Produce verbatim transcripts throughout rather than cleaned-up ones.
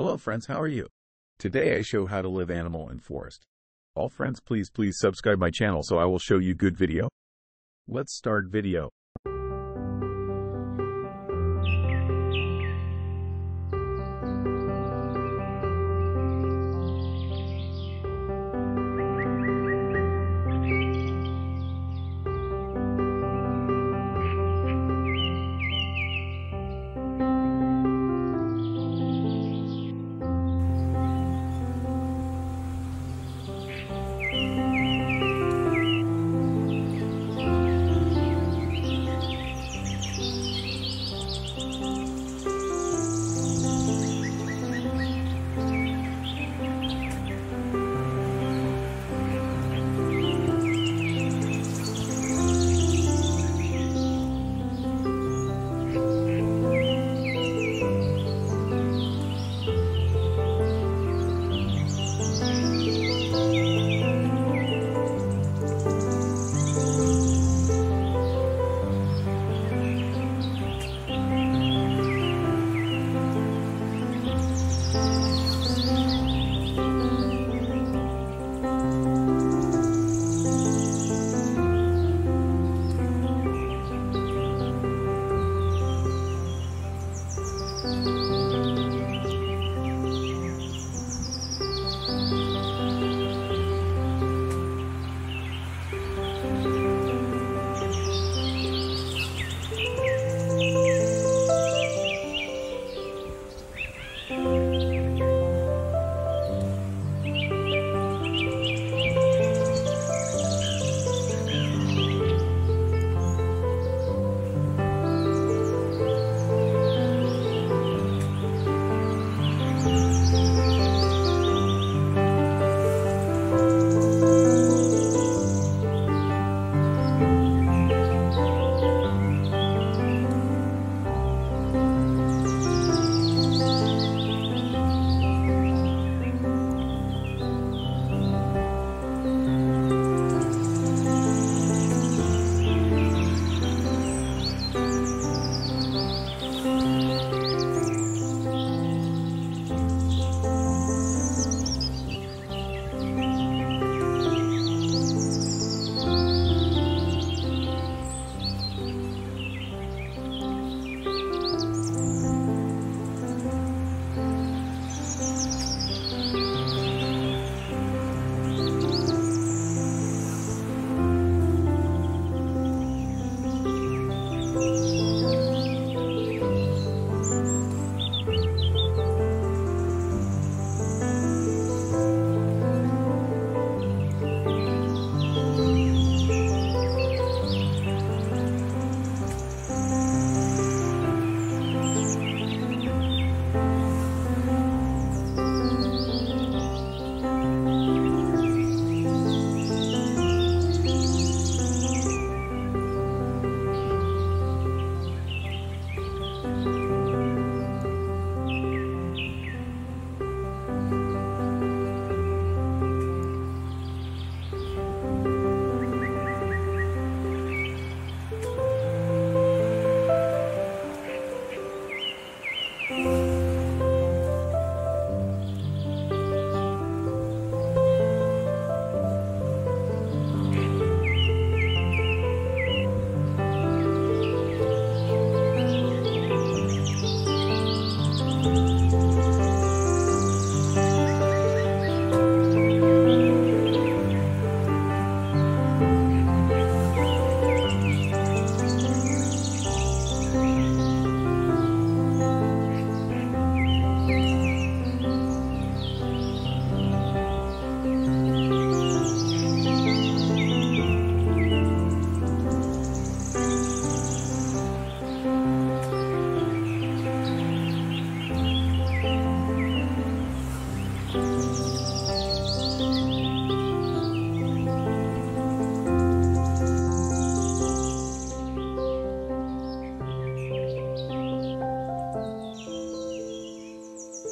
Hello friends, how are you? Today I show how to live animal in forest. All friends, please please subscribe my channel so I will show you good video. Let's start video.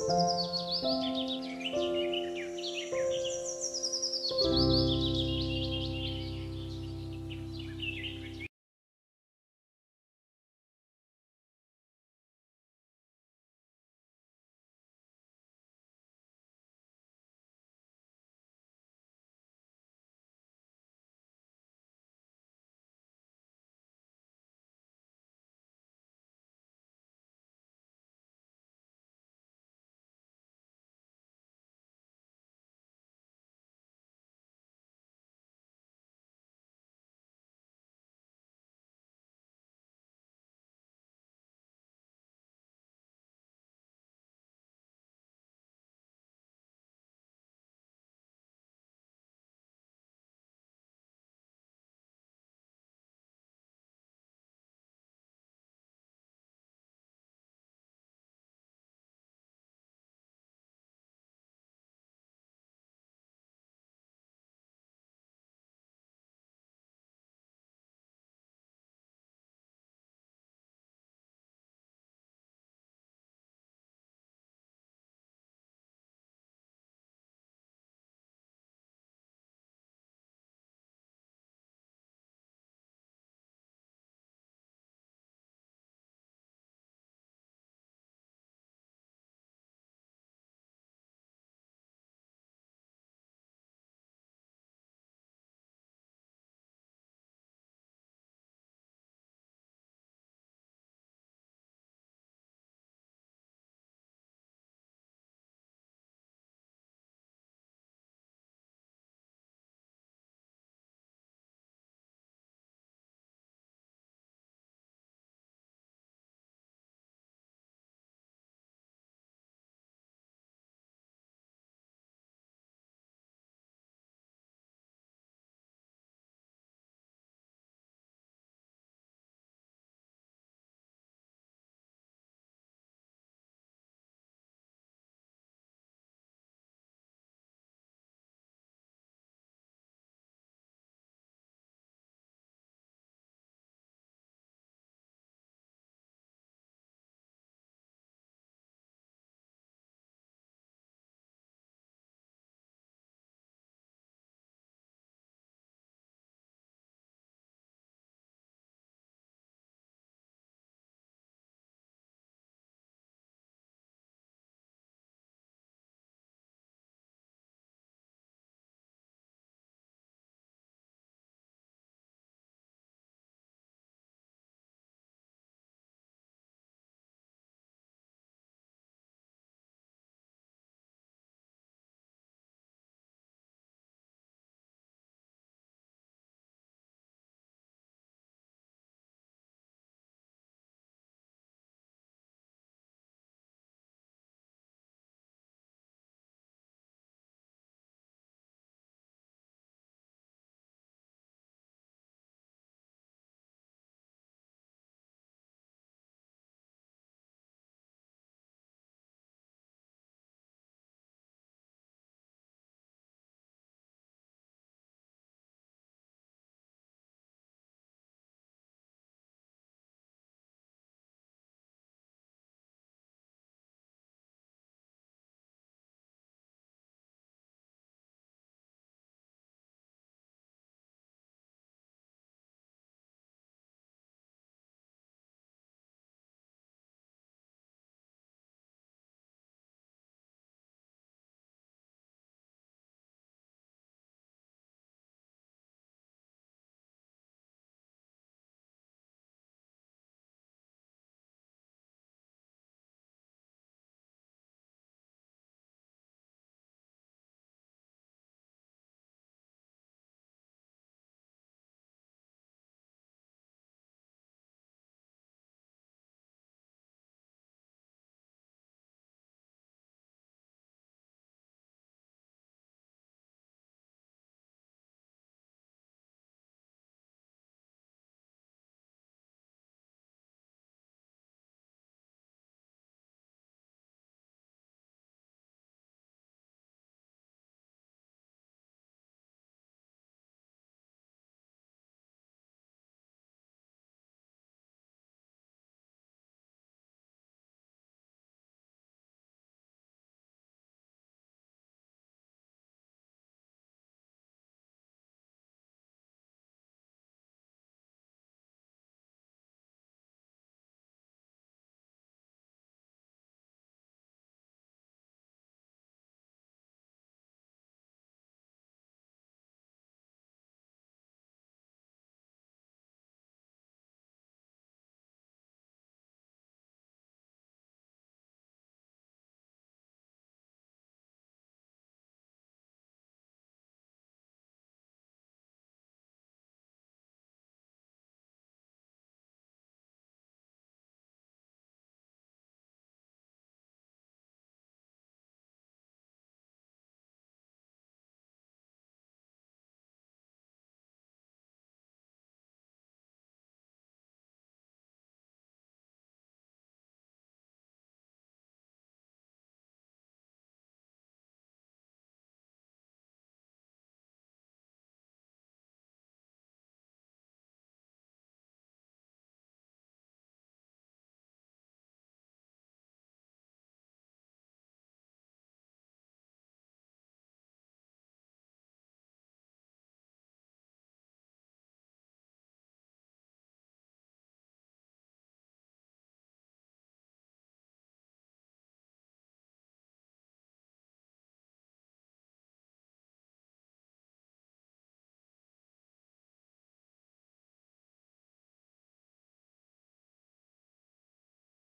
Thank you.